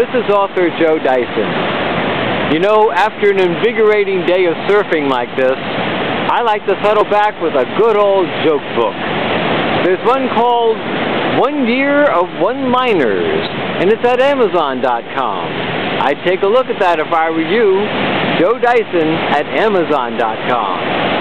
This is author Joe Dyson. You know, after an invigorating day of surfing like this, I like to settle back with a good old joke book. There's one called One Year of One Liners, and it's at Amazon.com. I'd take a look at that if I were you. Joe Dyson at Amazon.com.